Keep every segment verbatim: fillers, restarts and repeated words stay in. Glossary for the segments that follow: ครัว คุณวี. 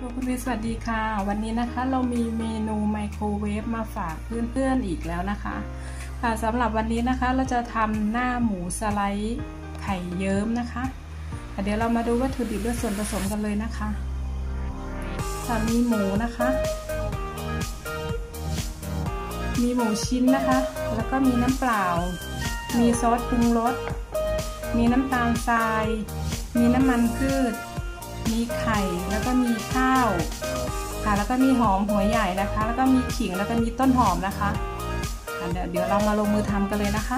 ครูคุณวิสวัสดีค่ะวันนี้นะคะเรามีเมนูไมโครเวฟมาฝากเพื่อนๆอีกแล้วนะคะค่ะสำหรับวันนี้นะคะเราจะทำหน้าหมูสไลด์ไข่เยิ้มนะคะเดี๋ยวเรามาดูวัตถุดิบและส่วนผสมกันเลยนะคะค่ะมีหมูนะคะมีหมูชิ้นนะคะแล้วก็มีน้ำเปล่ามีซอสปรุงรสมีน้ำตาลทรายมีน้ำมันพืชมีไข่แล้วก็มีข้าวค่ะแล้วก็มีหอมหัวใหญ่นะคะแล้วก็มีขิงแล้วก็มีต้นหอมนะคะค่ะเดี๋ยวเดี๋ยวเรามาลงมือทำกันเลยนะคะ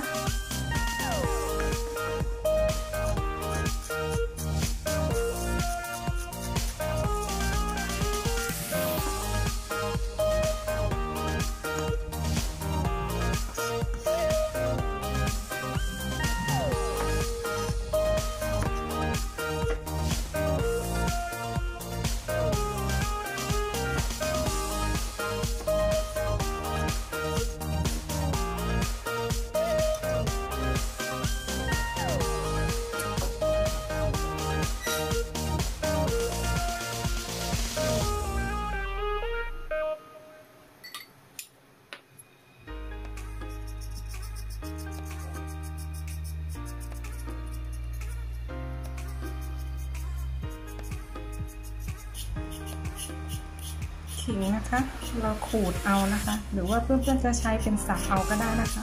ขิงนะคะเราขูดเอานะคะหรือว่าเพื่อนๆจะใช้เป็นสับเอาก็ได้นะคะ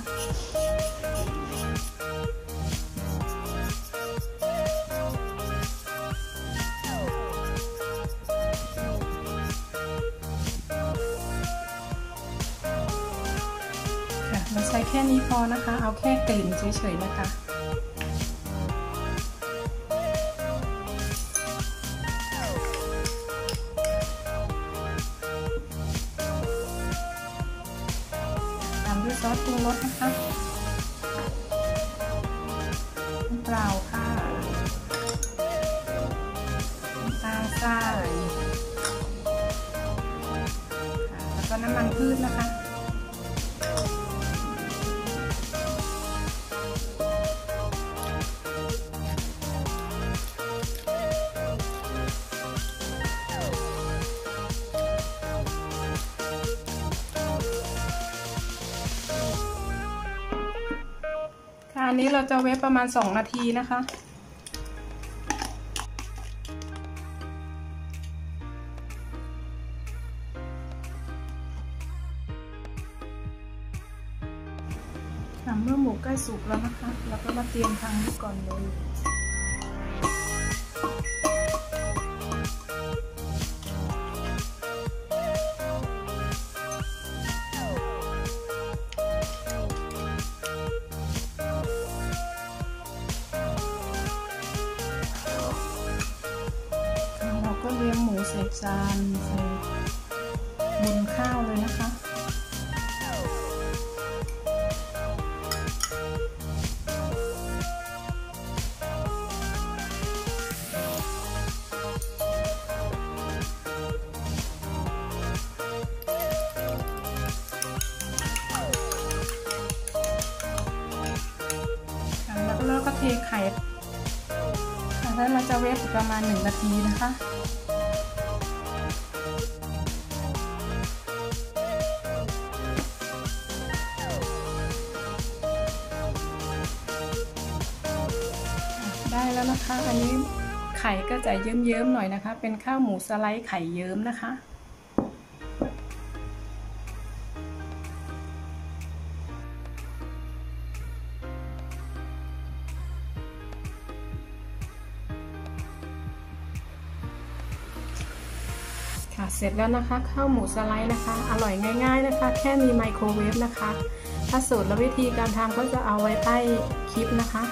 ค่ะเราใช้แค่นี้พอนะคะเอาแค่กลิ่นเฉยๆนะคะซอสปรุงรสนะคะน้ำเปล่าค่ะน้ำตาลทรายแล้วก็น้ำมันพืชนะคะอันนี้เราจะเวฟประมาณสองนาทีนะคะเมื่อหมูใกล้สุกแล้วนะคะเราก็มาเตรียมทางนี้ก่อนเลยเรียงหมูใส่จานใส่บนข้าวเลยนะคะแล้วเราก็เทไข่แล้วเราจะเวฟประมาณหนึ่งนาทีนะคะได้แล้วนะคะอันนี้ไข่ก็จะเยิ้มๆหน่อยนะคะเป็นข้าวหมูสไลด์ไข่เยิ้มนะคะค่ะเสร็จแล้วนะคะข้าวหมูสไลด์นะคะอร่อยง่ายๆนะคะแค่มีไมโครเวฟนะคะถ้าสูตรและวิธีการทำก็จะเอาไว้ใต้คลิปนะคะ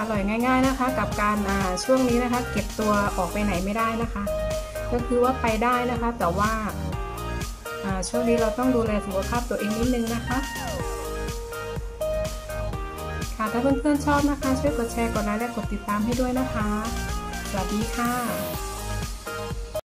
อร่อยง่ายๆนะคะกับการช่วงนี้นะคะเก็บตัวออกไปไหนไม่ได้นะคะก็คือว่าไปได้นะคะแต่ว่าช่วงนี้เราต้องดูแลสุขภาพตัวเองนิดนึงนะคะค่ะถ้าเพื่อนๆชอบนะคะช่วยกดแชร์กดไลค์และกดติดตามให้ด้วยนะคะสวัสดีค่ะ